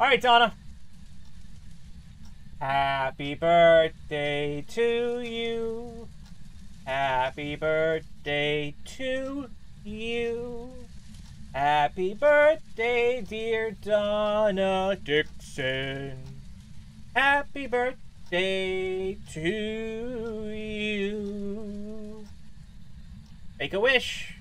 All right, Donna. Happy birthday to you. Happy birthday to you. Happy birthday, dear Donna Dixon. Happy birthday to you. Make a wish.